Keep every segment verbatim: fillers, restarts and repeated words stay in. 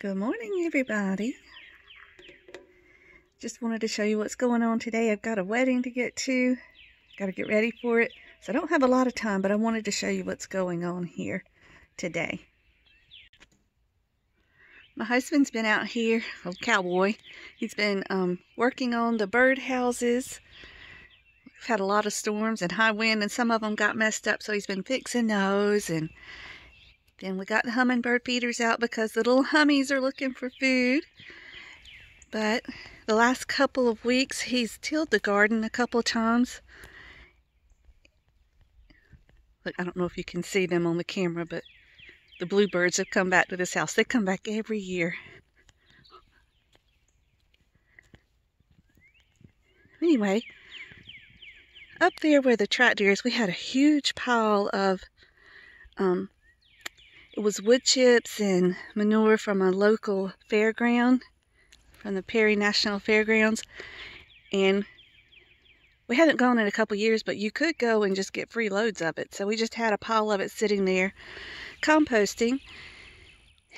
Good morning, everybody. Just wanted to show you what's going on today. I've got a wedding to get to. Got to get ready for it. So I don't have a lot of time, but I wanted to show you what's going on here today. My husband's been out here, old cowboy. He's been um, working on the bird houses. We've had a lot of storms and high wind, and some of them got messed up, so he's been fixing those. And then we got the hummingbird feeders out because the little hummies are looking for food. But the last couple of weeks, he's tilled the garden a couple of times. Look, I don't know if you can see them on the camera, but the bluebirds have come back to this house. They come back every year. Anyway, up there where the tractor is, we had a huge pile of... Um, It was wood chips and manure from a local fairground, from the Perry National Fairgrounds, and we haven't gone in a couple years, but you could go and just get free loads of it. So we just had a pile of it sitting there composting,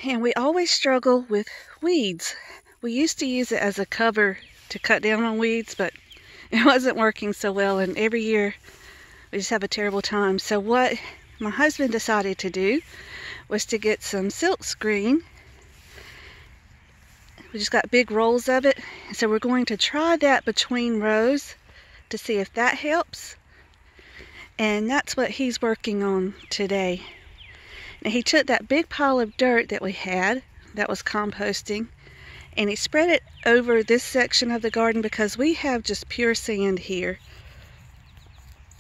and we always struggle with weeds. We used to use it as a cover to cut down on weeds, but it wasn't working so well, and every year we just have a terrible time. So what my husband decided to do was to get some silk screen. We just got big rolls of it, so we're going to try that between rows to see if that helps. And that's what he's working on today. Now, he took that big pile of dirt that we had that was composting, and he spread it over this section of the garden because we have just pure sand here.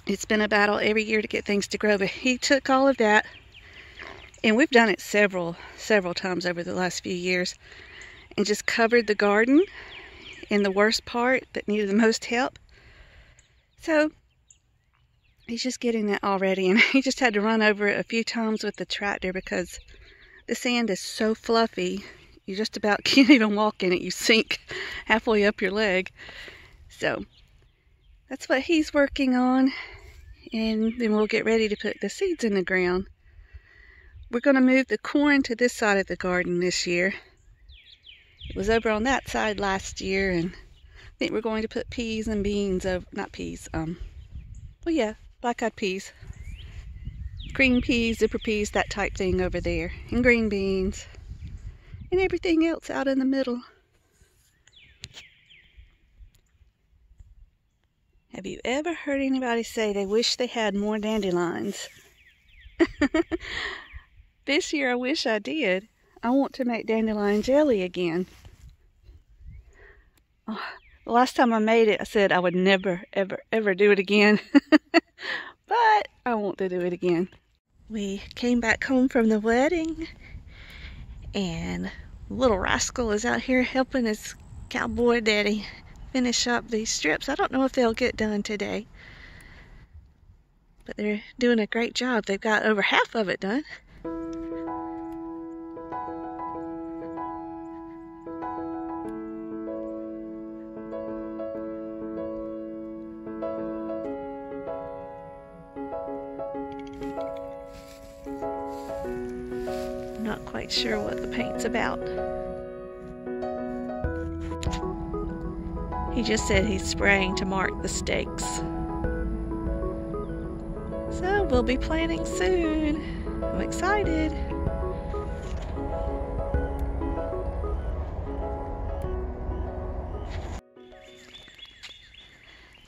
It's been a battle every year to get things to grow, but he took all of that. And we've done it several, several times over the last few years, and just covered the garden in the worst part that needed the most help. So he's just getting that already, and he just had to run over it a few times with the tractor because the sand is so fluffy, you just about can't even walk in it. You sink halfway up your leg. So that's what he's working on, and then we'll get ready to put the seeds in the ground. We're going to move the corn to this side of the garden this year. It was over on that side last year, and I think we're going to put peas and beans over, not peas, um, well yeah, black-eyed peas, green peas, zipper peas, that type thing over there, and green beans, and everything else out in the middle. Have you ever heard anybody say they wish they had more dandelions? This year I wish I did. I want to make dandelion jelly again. Oh, the last time I made it, I said I would never, ever, ever do it again. But I want to do it again. We came back home from the wedding, and little rascal is out here helping his cowboy daddy finish up these strips. I don't know if they'll get done today, but they're doing a great job. They've got over half of it done. Not quite sure what the paint's about. He just said he's spraying to mark the stakes. So we'll be planting soon. I'm excited.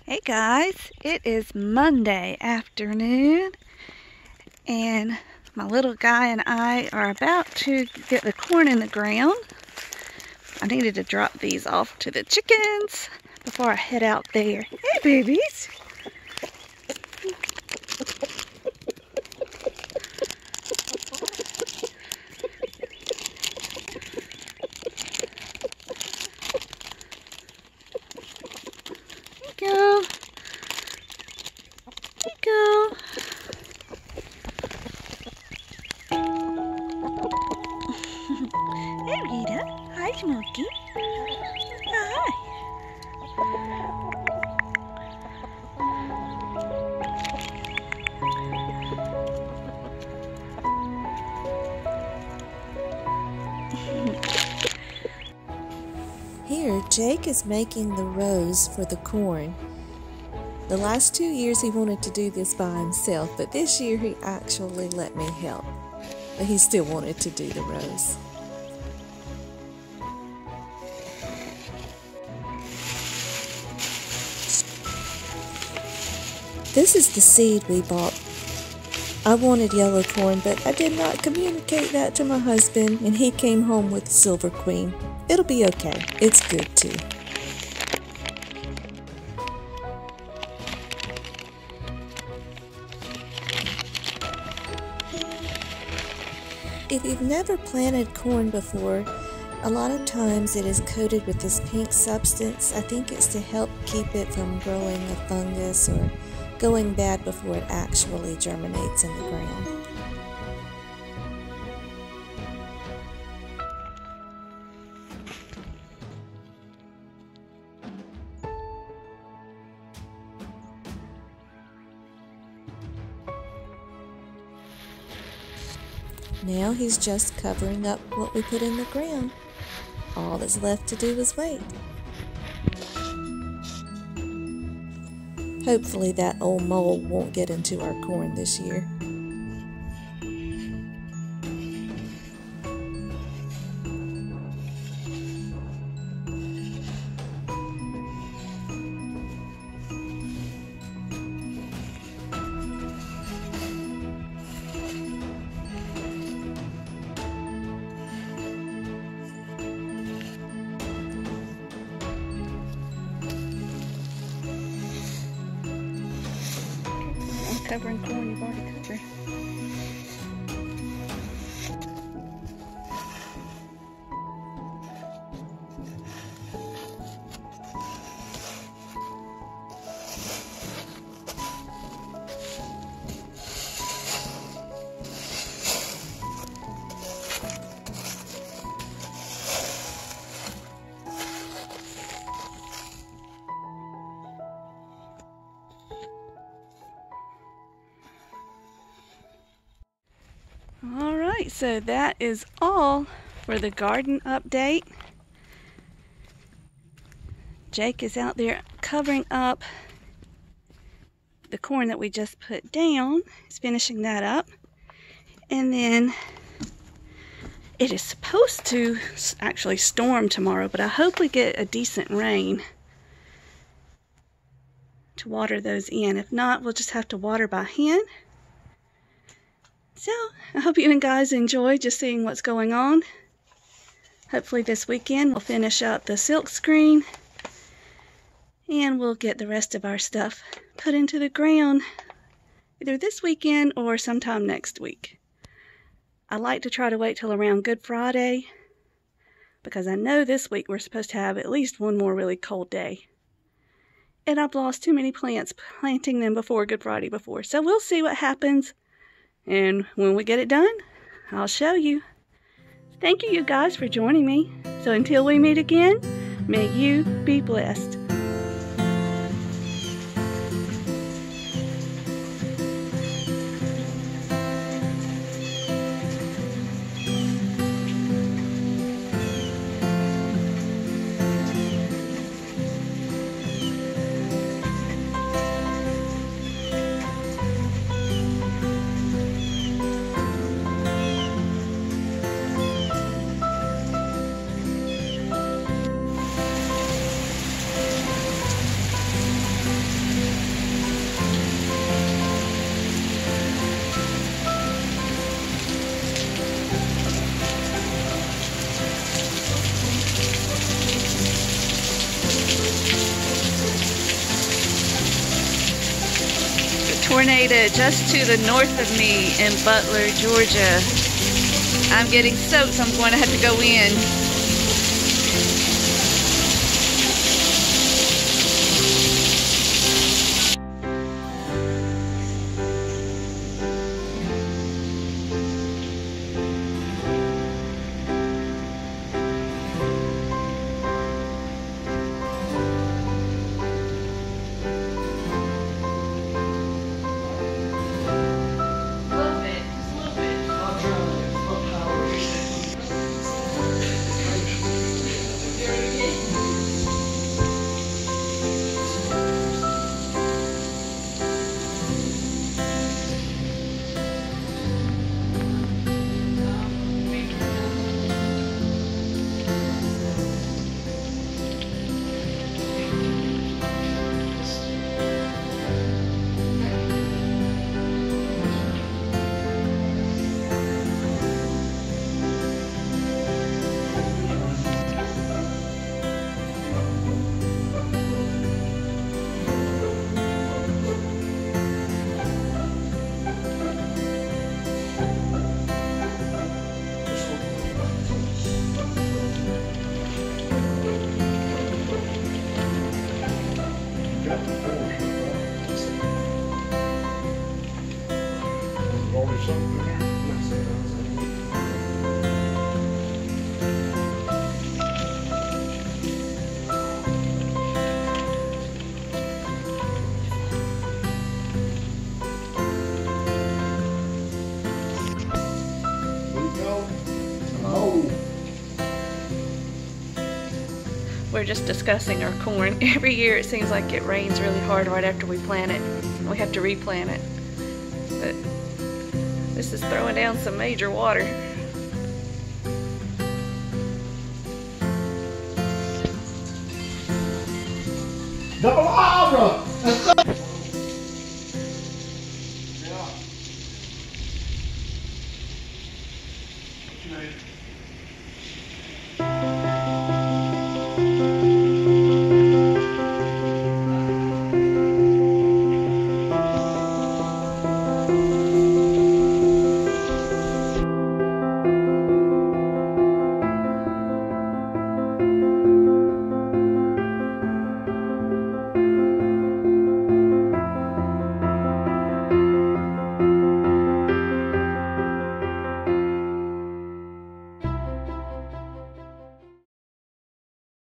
Hey guys, it is Monday afternoon, and my little guy and I are about to get the corn in the ground. I needed to drop these off to the chickens before I head out there. Hey, babies. Here you go. Here you go. Smokey. Hi. Jake is making the rows for the corn. The last two years he wanted to do this by himself, but this year he actually let me help. But he still wanted to do the rows. This is the seed we bought. I wanted yellow corn, but I did not communicate that to my husband, and he came home with Silver Queen. It'll be okay. It's good too. If you've never planted corn before, a lot of times it is coated with this pink substance. I think it's to help keep it from growing a fungus or going bad before it actually germinates in the ground. Now he's just covering up what we put in the ground. All that's left to do is wait. Hopefully that old mole won't get into our corn this year. Covering corn you've already covered. All right, so that is all for the garden update. Jake is out there covering up the corn that we just put down. He's finishing that up. And then it is supposed to actually storm tomorrow, but I hope we get a decent rain to water those in. If not, we'll just have to water by hand. So, I hope you guys enjoy just seeing what's going on. Hopefully this weekend we'll finish up the silk screen and we'll get the rest of our stuff put into the ground either this weekend or sometime next week. I like to try to wait till around Good Friday because I know this week we're supposed to have at least one more really cold day. And I've lost too many plants planting them before Good Friday before. So we'll see what happens. And when we get it done, I'll show you. Thank you, you guys, for joining me. So until we meet again, may you be blessed. Tornado just to the north of me in Butler, Georgia. I'm getting soaked, so I'm going to have to go in. were just discussing our corn. Every year it seems like it rains really hard right after we plant it. And we have to replant it. But this is throwing down some major water. Double Abra!